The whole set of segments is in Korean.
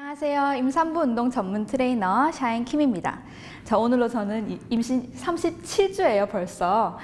안녕하세요. 임산부 운동 전문 트레이너 샤인킴입니다. 자, 오늘로 저는 임신 37주예요 벌써.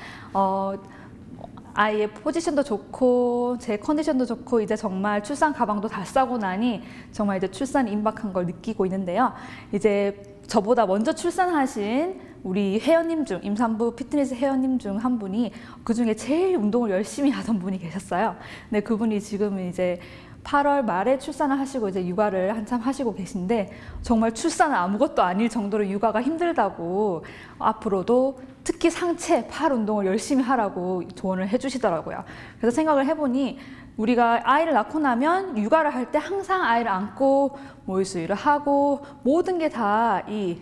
아이의 포지션도 좋고 제 컨디션도 좋고 이제 정말 출산 가방도 다 싸고 나니 정말 이제 출산이 임박한 걸 느끼고 있는데요. 이제 저보다 먼저 출산하신 우리 회원님 중, 임산부 피트니스 회원님 중 한 분이 그중에 제일 운동을 열심히 하던 분이 계셨어요. 근데 그분이 지금은 이제 8월 말에 출산을 하시고 이제 육아를 한참 하시고 계신데 정말 출산은 아무것도 아닐 정도로 육아가 힘들다고, 앞으로도 특히 상체, 팔 운동을 열심히 하라고 조언을 해주시더라고요. 그래서 생각을 해보니 우리가 아이를 낳고 나면 육아를 할 때 항상 아이를 안고 모유 수유를 하고 모든 게 다 이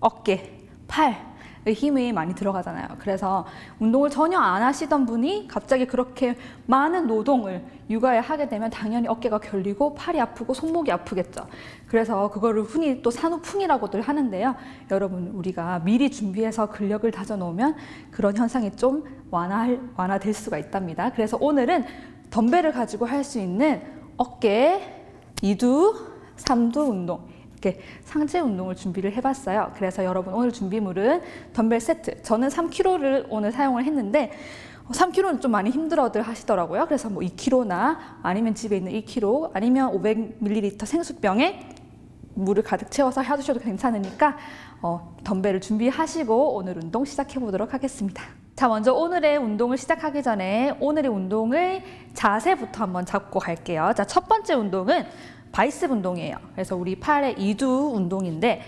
어깨, 팔의 힘이 많이 들어가잖아요. 그래서 운동을 전혀 안 하시던 분이 갑자기 그렇게 많은 노동을 육아에 하게 되면 당연히 어깨가 결리고 팔이 아프고 손목이 아프겠죠. 그래서 그거를 흔히 또 산후풍이라고들 하는데요. 여러분, 우리가 미리 준비해서 근력을 다져놓으면 그런 현상이 좀 완화될 수가 있답니다. 그래서 오늘은 덤벨을 가지고 할 수 있는 어깨 2두, 3두 운동, 이렇게 상체 운동을 준비를 해봤어요. 그래서 여러분, 오늘 준비물은 덤벨 세트. 저는 3kg를 오늘 사용을 했는데 3kg는 좀 많이 힘들어들 하시더라고요. 그래서 뭐 2kg나 아니면 집에 있는 2kg 아니면 500ml 생수병에 물을 가득 채워서 해주셔도 괜찮으니까 덤벨을 준비하시고 오늘 운동 시작해 보도록 하겠습니다. 자, 먼저 오늘의 운동을 시작하기 전에 오늘의 운동의 자세부터 한번 잡고 갈게요. 자, 첫 번째 운동은 바이셉 운동이에요. 그래서 우리 팔의 2두 운동인데,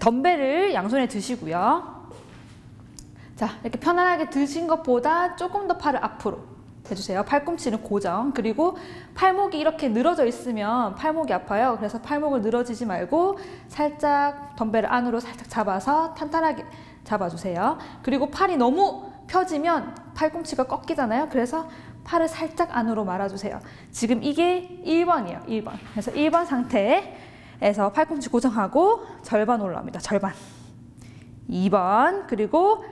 덤벨을 양손에 드시고요. 자, 이렇게 편안하게 드신 것보다 조금 더 팔을 앞으로 해주세요. 팔꿈치는 고정. 그리고 팔목이 이렇게 늘어져 있으면 팔목이 아파요. 그래서 팔목을 늘어지지 말고 살짝 덤벨을 안으로 살짝 잡아서 탄탄하게 잡아주세요. 그리고 팔이 너무 펴지면 팔꿈치가 꺾이잖아요. 그래서 팔을 살짝 안으로 말아주세요. 지금 이게 1번이에요. 1번. 그래서 1번 상태에서 팔꿈치 고정하고 절반 올라옵니다. 절반. 2번. 그리고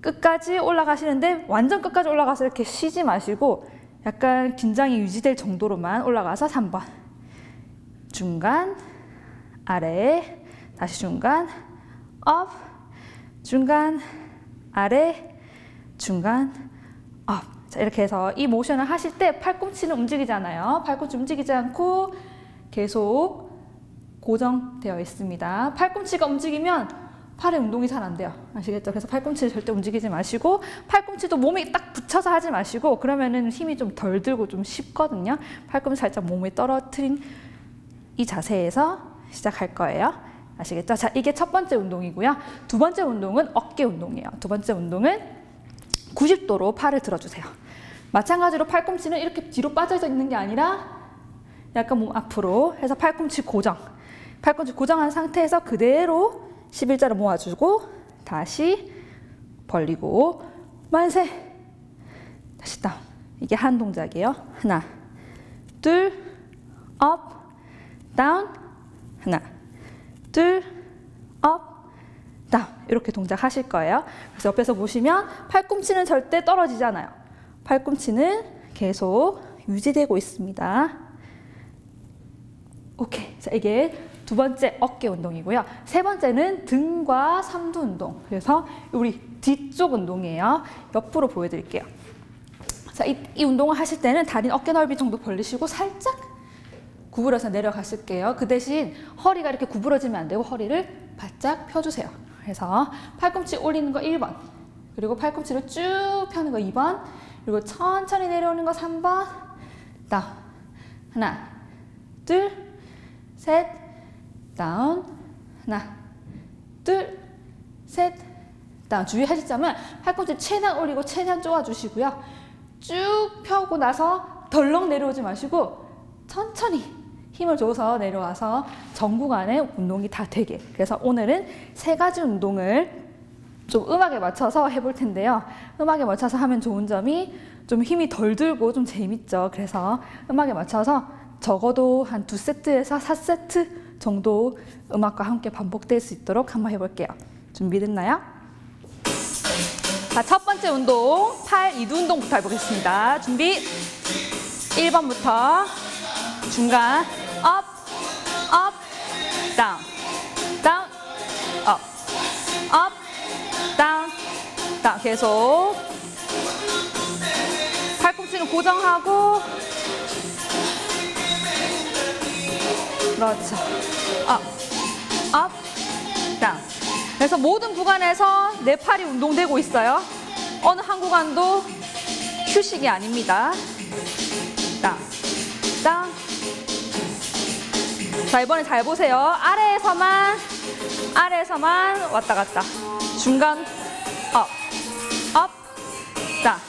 끝까지 올라가시는데 완전 끝까지 올라가서 이렇게 쉬지 마시고 약간 긴장이 유지될 정도로만 올라가서 3번. 중간, 아래, 다시 중간, 업, 중간, 아래, 중간, 업. 자, 이렇게 해서 이 모션을 하실 때 팔꿈치는 움직이잖아요. 팔꿈치 움직이지 않고 계속 고정되어 있습니다. 팔꿈치가 움직이면 팔의 운동이 잘 안 돼요. 아시겠죠? 그래서 팔꿈치를 절대 움직이지 마시고, 팔꿈치도 몸에 딱 붙여서 하지 마시고 그러면은 힘이 좀 덜 들고 좀 쉽거든요. 팔꿈치 살짝 몸에 떨어뜨린 이 자세에서 시작할 거예요. 아시겠죠? 자, 이게 첫 번째 운동이고요. 두 번째 운동은 어깨 운동이에요. 두 번째 운동은 90도로 팔을 들어주세요. 마찬가지로 팔꿈치는 이렇게 뒤로 빠져져 있는 게 아니라 약간 몸 앞으로 해서 팔꿈치 고정. 팔꿈치 고정한 상태에서 그대로 11자로 모아주고 다시 벌리고 만세! 다시 다운. 이게 한 동작이에요. 하나, 둘, 업, 다운. 하나, 둘, 업, 다운. 이렇게 동작하실 거예요. 그래서 옆에서 보시면 팔꿈치는 절대 떨어지지 않아요. 팔꿈치는 계속 유지되고 있습니다. 오케이. 자, 이게 두 번째 어깨 운동이고요. 세 번째는 등과 삼두 운동. 그래서 우리 뒤쪽 운동이에요. 옆으로 보여드릴게요. 자, 이 운동을 하실 때는 다리 어깨 넓이 정도 벌리시고 살짝 구부려서 내려가실게요. 그 대신 허리가 이렇게 구부러지면 안 되고 허리를 바짝 펴주세요. 그래서 팔꿈치 올리는 거 1번, 그리고 팔꿈치를 쭉 펴는 거 2번, 그리고 천천히 내려오는 거 3번, 다운. 하나, 둘, 셋, 다운. 하나, 둘, 셋, 다운. 주의하실 점은 팔꿈치 최대한 올리고 최대한 쪼아주시고요. 쭉 펴고 나서 덜렁 내려오지 마시고 천천히 힘을 줘서 내려와서 전구간에 운동이 다 되게. 그래서 오늘은 세 가지 운동을 좀 음악에 맞춰서 해볼 텐데요. 음악에 맞춰서 하면 좋은 점이 좀 힘이 덜 들고 좀 재밌죠. 그래서 음악에 맞춰서 적어도 한 2세트에서 4세트 정도 음악과 함께 반복될 수 있도록 한번 해볼게요. 준비됐나요? 자, 첫 번째 운동, 팔 2두 운동부터 해보겠습니다. 준비! 1번부터 중간, 업, 업, 계속. 팔꿈치는 고정하고. 그렇죠. 업, 다운. 그래서 모든 구간에서 내 팔이 운동되고 있어요. 어느 한 구간도 휴식이 아닙니다. 다운, 다운. 자, 이번에 잘 보세요. 아래에서만 왔다 갔다. 중간, 업, 업, 다운,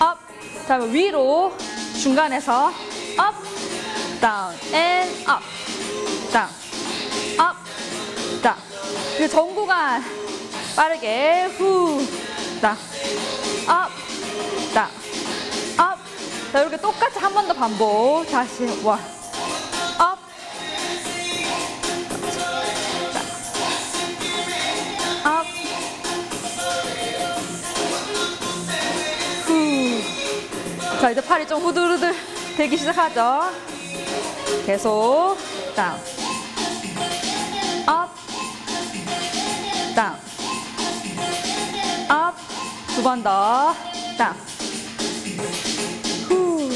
업. 자, 위로, 중간에서, 업, 다운, 앤, 업, 다운, 업, 다운. 그리고 전 구간, 빠르게, 후, 다운, 업, 다운, 업. 자, 이렇게 똑같이 한 번 더 반복. 다시, 와. 자, 이제 팔이 좀 후들후들 되기 시작하죠. 계속 다운, 업, 다운, 업. 두 번 더 다운, 후,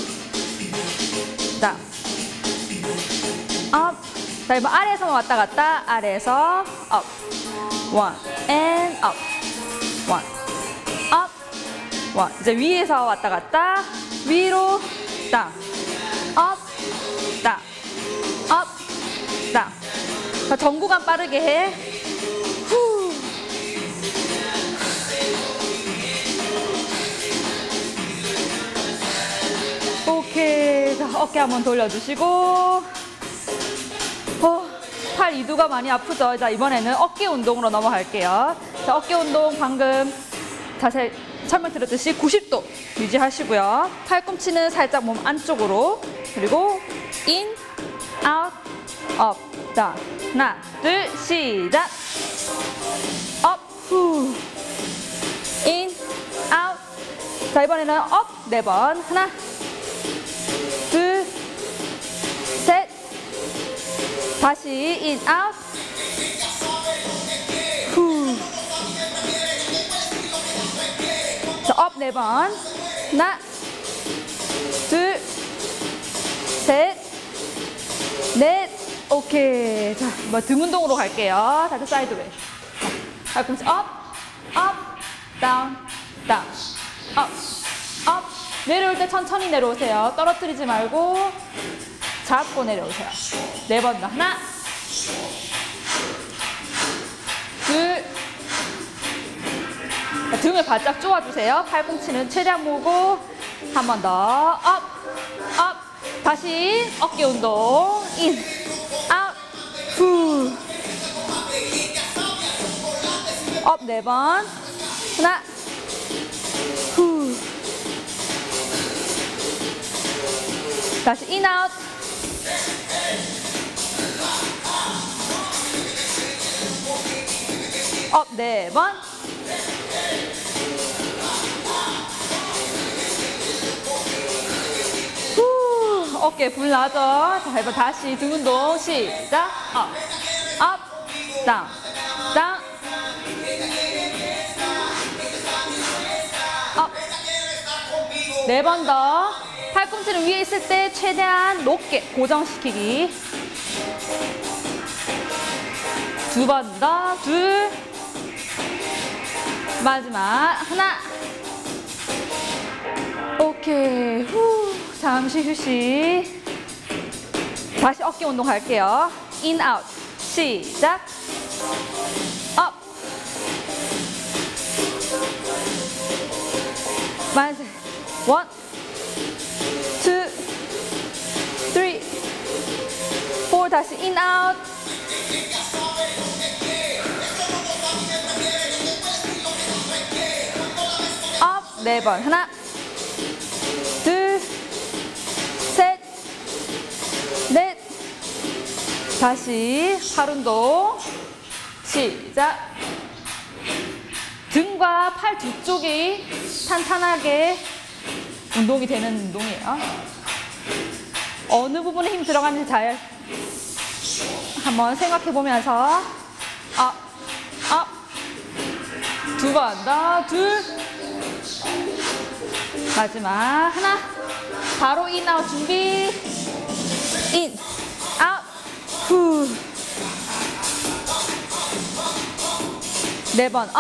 다운, 업. 자, 이번 아래에서만 왔다 갔다. 아래에서 업, 원, 앤, 업, 원, 업, 원. 이제 위에서 왔다 갔다. 위로, 다운, 업, 다운, 업, 다운. 자, 전구간 빠르게 해. 후. 오케이. 자, 어깨 한번 돌려주시고. 팔 이두가 많이 아프죠? 자, 이번에는 어깨 운동으로 넘어갈게요. 자, 어깨 운동 방금 자세 설명드렸듯이 90도 유지하시고요. 팔꿈치는 살짝 몸 안쪽으로. 그리고 인, 아웃, 업, 다운. 하나, 둘, 시작. 업, 후, 인, 아웃. 자, 이번에는 업 4번. 하나, 둘, 셋. 다시 인, 아웃, 후. 업 4번. 하나, 둘, 셋, 넷. 오케이. 자, 뭐 등 운동으로 갈게요. 다시 사이드웨이. 팔꿈치 업, 업, 다운, 다운, 업, 업. 내려올 때 천천히 내려오세요. 떨어뜨리지 말고 잡고 내려오세요. 4번 더. 하나, 둘. 등을 바짝 쪼아주세요. 팔꿈치는 최대한 모으고. 한 번 더. 업, 업. 다시 어깨 운동. 인, 아웃, 후. 업 4번. 하나, 후. 다시 인, 아웃. 업 4번. 어깨 불 나죠? 자, 이번 다시 등 운동 시작. 업, 업, 다운, 다운, 업. 4번 더. 팔꿈치는 위에 있을 때 최대한 높게 고정시키기. 2번 더. 둘. 마지막. 하나. 오케이. 후. 잠시 휴식. 다시 어깨 운동 할게요. 인, 아웃. 시작. 업. 만세. 원, 투, 쓰리, 포. 다시 인, 아웃. 업. 4번. 하나, 다시 팔 운동 시작. 등과 팔 뒤쪽이 탄탄하게 운동이 되는 운동이에요. 어느 부분에 힘 들어가는지 잘 한번 생각해 보면서 업, 업, 두 번, 하나, 둘. 마지막, 하나. 바로 인, 아웃 준비. 인, 아웃, 후. 네 번, 업.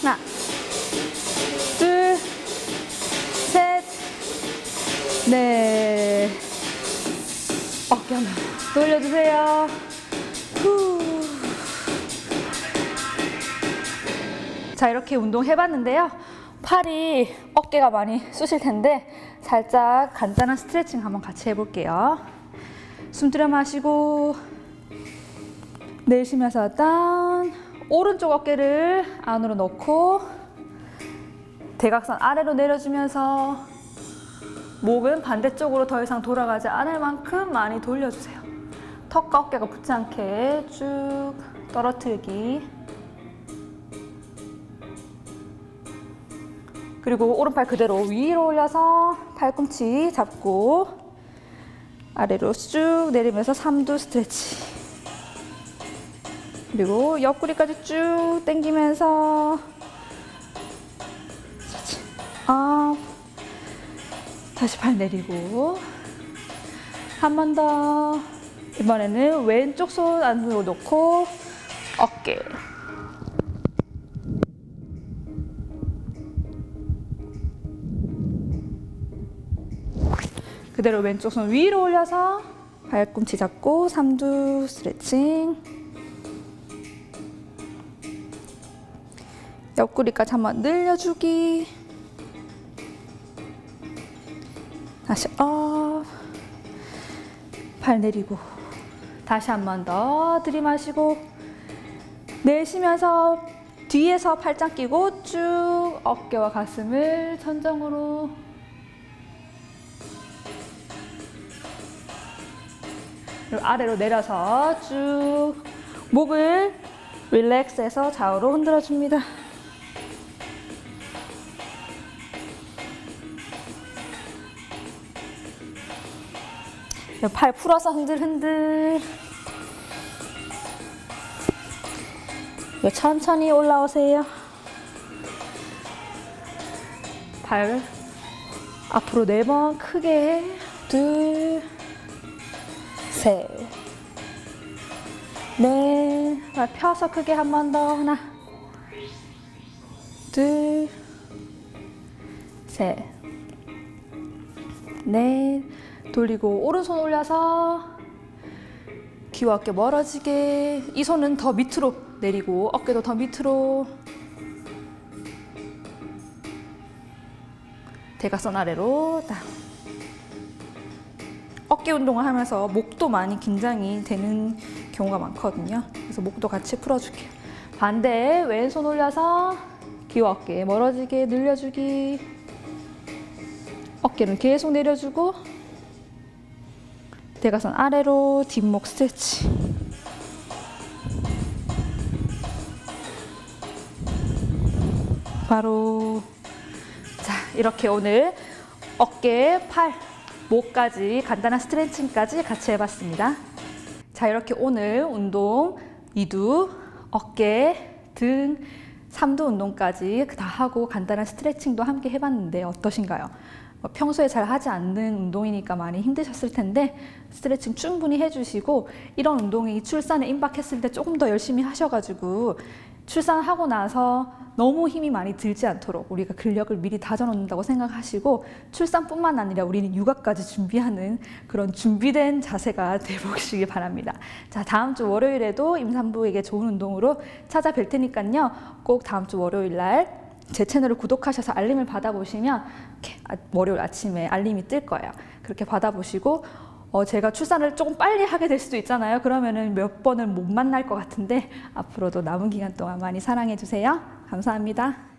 하나, 둘, 셋, 넷. 어깨 하나. 또 올려주세요. 후. 자, 이렇게 운동해봤는데요. 팔이, 어깨가 많이 쑤실 텐데 살짝 간단한 스트레칭 한번 같이 해볼게요. 숨 들여 마시고 내쉬면서 다운, 오른쪽 어깨를 안으로 넣고 대각선 아래로 내려주면서 목은 반대쪽으로 더 이상 돌아가지 않을 만큼 많이 돌려주세요. 턱과 어깨가 붙지 않게 쭉 떨어뜨리기. 그리고 오른팔 그대로 위로 올려서 팔꿈치 잡고 아래로 쭉 내리면서 삼두 스트레치. 그리고 옆구리까지 쭉 당기면서 스트레치. 업. 다시 팔 내리고 한 번 더. 이번에는 왼쪽 손 안으로 놓고 어깨. 그대로 왼쪽 손 위로 올려서 발꿈치 잡고 삼두 스트레칭. 옆구리까지 한번 늘려주기. 다시 업. 팔 내리고 다시 한번 더 들이마시고 내쉬면서 뒤에서 팔짱 끼고 쭉 어깨와 가슴을 천정으로. 그리고 아래로 내려서 쭉 목을 릴렉스해서 좌우로 흔들어줍니다. 팔 풀어서 흔들흔들. 천천히 올라오세요. 발 앞으로 네 번 크게. 둘, 셋, 넷. 발 펴서 크게 한 번 더. 하나, 둘, 셋, 넷. 돌리고 오른손 올려서 귀와 어깨 멀어지게. 이 손은 더 밑으로 내리고 어깨도 더 밑으로. 대각선 아래로 딱. 어깨 운동을 하면서 목도 많이 긴장이 되는 경우가 많거든요. 그래서 목도 같이 풀어줄게요. 반대 왼손 올려서 귀와 어깨 멀어지게 늘려주기. 어깨는 계속 내려주고 대각선 아래로 뒷목 스트레치. 바로. 자, 이렇게 오늘 어깨, 팔, 목까지 간단한 스트레칭까지 같이 해봤습니다. 자, 이렇게 오늘 운동 2두, 어깨, 등 3두 운동까지 다 하고 간단한 스트레칭도 함께 해봤는데 어떠신가요? 평소에 잘 하지 않는 운동이니까 많이 힘드셨을 텐데 스트레칭 충분히 해주시고 이런 운동이 출산에 임박했을 때 조금 더 열심히 하셔가지고 출산하고 나서 너무 힘이 많이 들지 않도록 우리가 근력을 미리 다져놓는다고 생각하시고 출산뿐만 아니라 우리는 육아까지 준비하는 그런 준비된 자세가 되보시기 바랍니다. 자, 다음 주 월요일에도 임산부에게 좋은 운동으로 찾아뵐 테니까요. 꼭 다음 주 월요일 날 제 채널을 구독하셔서 알림을 받아보시면 월요일 아침에 알림이 뜰 거예요. 그렇게 받아보시고 제가 출산을 조금 빨리 하게 될 수도 있잖아요. 그러면은 몇 번은 못 만날 것 같은데 앞으로도 남은 기간 동안 많이 사랑해 주세요. 감사합니다.